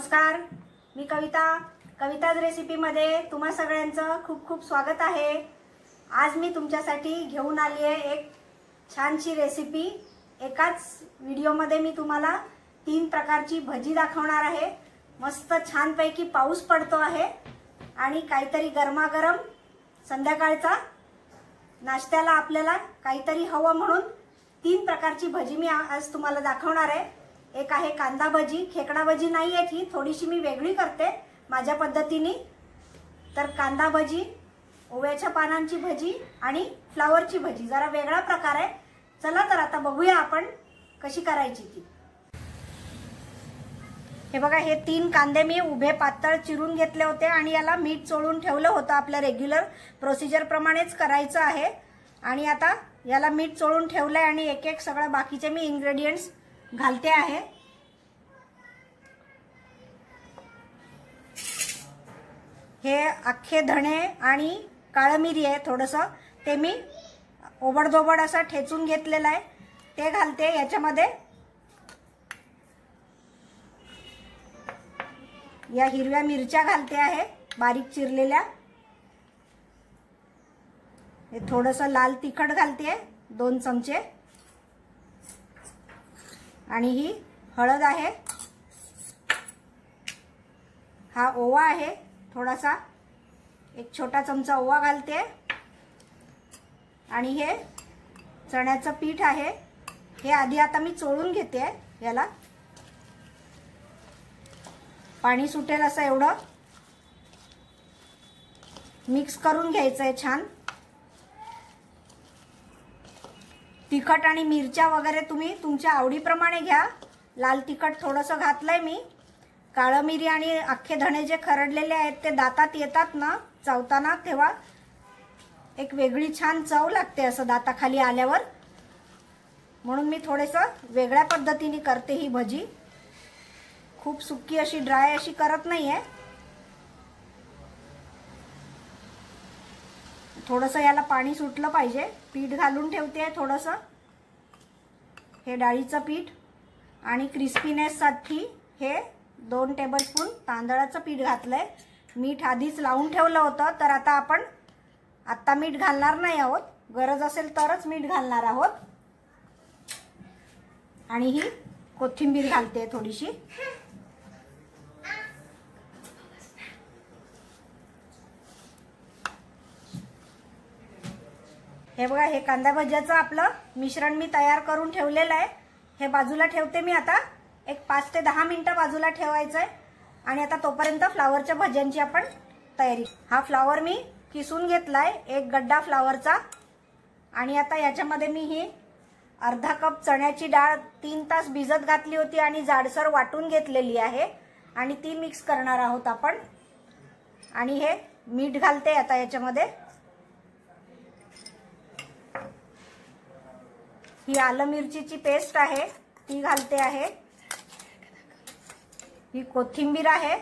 नमस्कार, मी कविता, कविताज रेसिपीमध्ये तुम्हा सगळ्यांचं खूप खूप स्वागत आहे। आज मी तुमच्यासाठी घेऊन आली आहे एक छानशी रेसिपी। एकाच व्हिडिओमध्ये मी तुम्हाला तीन प्रकारची भजी दाखवणार आहे। मस्त छानपैकी पाऊस पडतो आहे आणि काहीतरी गरमागरम संध्याकाळचा नाश्त्याला आपल्याला काहीतरी हवं म्हणून तीन प्रकारची भजी मी आज तुम्हाला दाखवणार आहे। एक आहे कांदा भजी, खेकडा भजी नाही आहे, ही थोडीशी मी वेगळी करते माझ्या पद्धतीने। तर कांदा भजी, ओव्याच्या पानांची भजी आणि फ्लावरची भजी, जरा वेगळा प्रकार आहे। चला तर आता बघूया आपण कशी करायची ती। हे बघा, हे तीन कांदे मी उभे पातळ चिरून घेतले होते आणि याला मीठ चोळून ठेवलं होतं। आपल्या रेग्युलर प्रोसिजर प्रमाणेच करायचं आहे आणि आता याला मीठ चोळून ठेवलंय आणि एक एक सगळं बाकीचे मी इंग्रेडिएंट्स घालते आहे। हे अख्खे धणे आणि काळी मिरी आहे, थोडंसं ते मी ओबडधोबड असं ठेचून घेतलेलं आहे, ते घालते याच्यामध्ये। या हिरव्या मिरच्या घालते आहे बारीक चिरलेल्या। हे थोडंसं लाल तिखट घालते, 2 चमचे, आणि ही हळद आहे। हा ओवा आहे थोडासा, 1 छोटा चमचा ओवा घालते। आणि हे चण्याचं पीठ आहे, हे आधी आता मी चोळून घेते। याला पाणी सुटेल असं एवढं मिक्स करून घ्यायचं आहे छान। तिखट आणि मिरच्या वगैरे तुम्ही तुमच्या आवडीप्रमाणे घ्या। लाल तिखट थोडंसं घातलंय मी। काळी मिरी आणि अख्खे धणे जे खरडलेले आहेत ते दातात येतात ना चावताना, तेव्हा एक वेगळी छान चव लागते असं दाताखाली आल्यावर, म्हणून मी थोडंसं वेगळ्या पद्धतीने करते ही भजी। खूप सुक्की अशी ड्राय अशी करत नाही आहे। थोडंसं याला पाणी सुटलं पाहिजे, पीठ घालून ठेवते आहे थोडंसं। हे डाळीचं पीठ आणि क्रिस्पीनेससाठी हे 2 टेबलस्पून तांदळाचं पीठ घातलं आहे। मीठ आधीच लावून ठेवलं होतं, तर आता आपण आत्ता मीठ घालणार नाही आहोत, गरज असेल तरच मीठ घालणार आहोत। आणि ही कोथिंबीर घालते थोडीशी। हे बघा, हे कांदा भज्याचं आपलं मिश्रण मी तयार करून ठेवलेलं आहे। हे बाजूला ठेवते मी आता, एक 5 ते 10 मिनटं बाजूला ठेवायचं आहे। आणि आता तोपर्यंत फ्लावरच्या भज्यांची आपण तयारी। हा फ्लावर मी किसून घेतला आहे, 1 गड्डा फ्लावरचा। आणि आता याच्यामध्ये मी ही अर्धा कप चण्याची डाळ 3 तास भिजत घातली होती आणि जाडसर वाटून घेतलेली आहे आणि ती मिक्स करणार आहोत आपण। आणि हे मीठ घालते आता याच्यामध्ये, ही आलं मिरचीची पेस्ट आहे ती घालते आहे, ही कोथिंबीर आहे,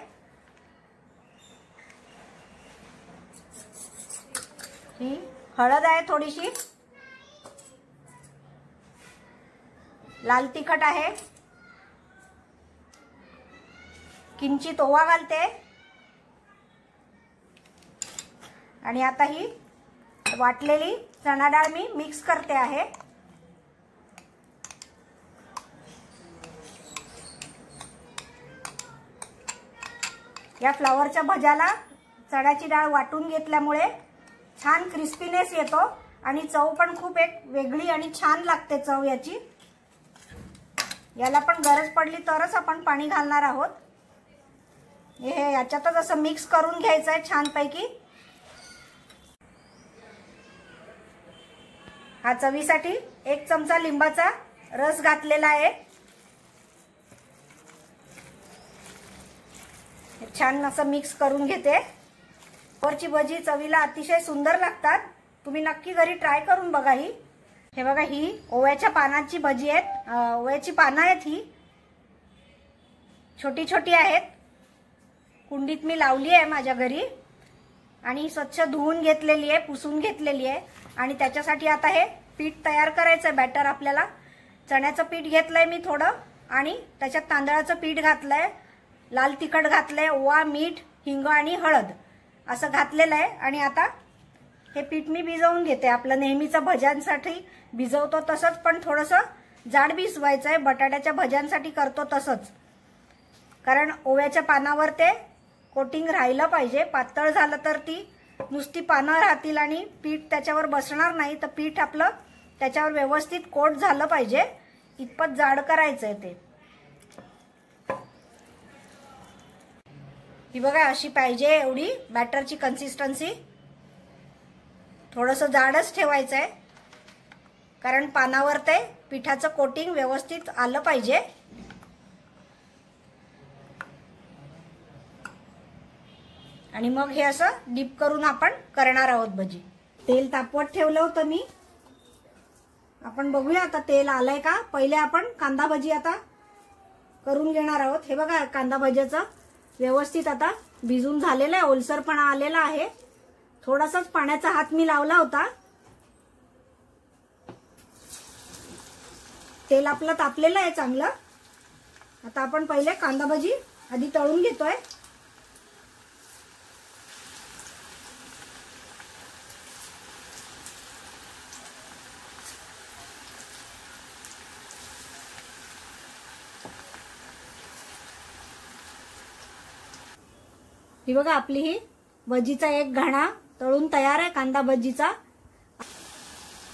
ही हळद आहे थोडीशी, लाल तिखट आहे, किंचित ओवा घालते। आणि आता ही वाटलेली चणा डाळ मी मिक्स करते आहे। या फ्लावरच्या भज्याला चण्याची डाळ वाटून घेतल्यामुळे छान क्रिस्पीनेस येतो आणि चव पण खूप एक वेगळी आणि छान लागते चव याची। याला पण गरज पडली तरच आपण पाणी घालणार आहोत। हे याच्यातच असं मिक्स करून घ्यायचं आहे छानपैकी। हा चवीसाठी 1 चमचा लिंबाचा रस घातलेला आहे। छान असं मिक्स करून घेते। फ्लावरची भजी चवीला अतिशय सुंदर लागतात, तुम्ही नक्की घरी ट्राय करून बघा ही। हे बघा, ही ओव्याच्या पानांची भजी आहेत, ओव्याची पानं आहेत, ही छोटी छोटी आहेत, कुंडीत मी लावली आहे माझ्या घरी आणि स्वच्छ धुवून घेतलेली आहे, पुसून घेतलेली आहे। आणि त्याच्यासाठी आता हे पीठ तयार करायचं आहे, बॅटर आपल्याला। चण्याचं पीठ घेतलंय मी थोडं आणि त्याच्यात तांदळाचं पीठ घातलंय, लाल तिखट घातलंय, ओवा, मीठ, हिंग आणि हळद असं घातलेलं आहे। आणि आता हे पीठ मी भिजवून घेते, आपलं नेहमीचं भज्यांसाठी भिजवतो तसंच, पण थोडंसं जाड भिजवायचंय, बटाट्याच्या भज्यांसाठी करतो तसंच, कारण ओव्याच्या पानावर ते कोटिंग राहिलं पाहिजे। पातळ झालं तर ती नुसती पानं राहतील आणि पीठ त्याच्यावर बसणार नाही, तर पीठ आपलं त्याच्यावर व्यवस्थित कोट झालं पाहिजे, इतपत जाड करायचंय ते। ही बघा अशी पाहिजे एवढी बॅटरची कन्सिस्टन्सी, थोडंसं जाडच ठेवायचं आहे कारण पानावर ते पिठाचं कोटिंग व्यवस्थित आलं पाहिजे। आणि मग हे असं डीप करून आपण करणार आहोत भजी। तेल तापवत ठेवलं होतं मी, आपण बघूया आता तेल आलंय का। पहिले आपण कांदा भजी आता करून घेणार आहोत। हे बघा कांदा भज्याचं व्यवस्थित आता भिजून झालेलं आहे, ओलसरपणा आलेला आहे, थोडासाच पाण्याचा हात मी लावला होता। तेल आपलं तापलेलं आहे चांगलं। आता आपण पहिले कांदा भजी आधी तळून घेतोय। ही बघा आपली ही भजीचा एक घाणा तळून तयार आहे कांदा भजीचा।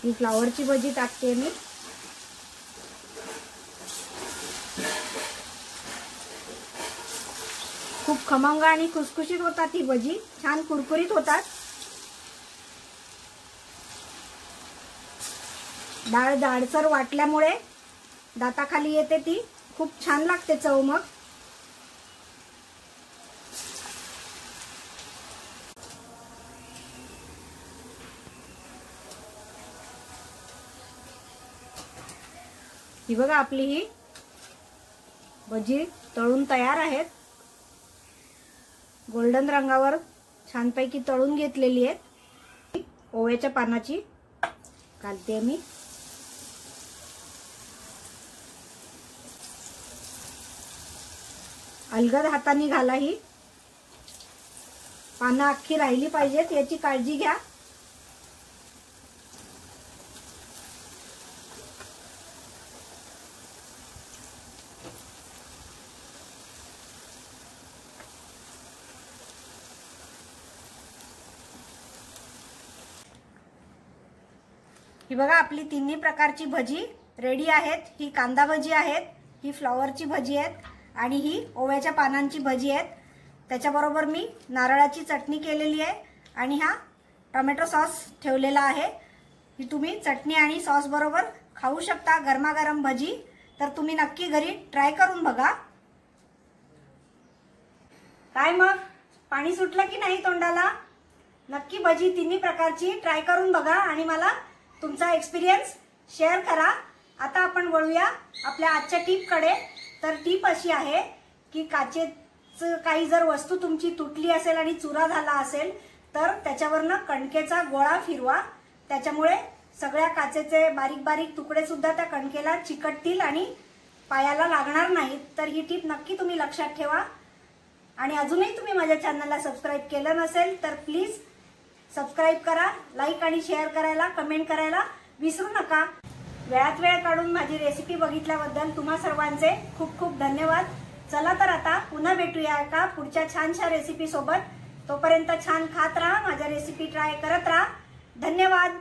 ही फ्लावरची भजी टाकते मी। खूप खमंग आणि खुसखुशीत होतात ही भजी, छान कुरकुरीत होतात। डाळ जाडसर वाटल्यामुळे दाताखाली येते ती, खूप छान लागते चव। मग ही बघा आपली ही भजी तळून तयार आहेत, गोल्डन रंगावर छानपैकी तळून घेतलेली आहेत। ओव्याच्या पानाची घालते मी। अलगद हाताने घाला, ही पानं अख्खी राहिली पाहिजेत याची काळजी घ्या। ही बघा आपली तिन्ही प्रकारची भजी रेडी आहेत। ही कांदा भजी आहेत, ही फ्लॉवरची भजी आहेत आणि ही ओव्याच्या पानांची भजी आहेत। त्याच्याबरोबर मी नारळाची चटणी केलेली आहे आणि हा टोमॅटो सॉस ठेवलेला आहे। ही तुम्ही चटणी आणि सॉस बरोबर खाऊ शकता गरमागरम भजी। तर तुम्ही नक्की घरी ट्राय करून बघा। काय मग पाणी सुटलं की नाही तोंडाला? नक्की भजी तिन्ही प्रकारची ट्राय करून बघा आणि मला तुमचा एक्सपीरियन्स शेअर करा। आता आपण वळूया आपल्या आजच्या टिपकडे। तर टीप अशी आहे की काचेचं काही जर वस्तू तुमची तुटली असेल आणि चुरा झाला असेल तर त्याच्यावरनं कणकेचा गोळा फिरवा, त्याच्यामुळे सगळ्या काचेचे बारीक बारीक तुकडे सुद्धा त्या कणकेला चिकटतील आणि पायाला लागणार नाहीत। तर ही टीप नक्की तुम्ही लक्षात ठेवा। आणि अजूनही तुम्ही माझ्या चॅनलला सबस्क्राईब केलं नसेल तर प्लीज सबस्क्राइब करा, लाईक आणि शेअर करायला, कमेंट करायला विसरू नका। वेळात वेळ काढून माझी रेसिपी बघितल्याबद्दल तुम्हा सर्वांचे खूप खूप धन्यवाद। चला तर आता पुन्हा भेटूया का पुढच्या छानशा रेसिपी सोबत। तोपर्यंत छान खात राहा, माझ्या रेसिपी ट्राय करत राहा। धन्यवाद।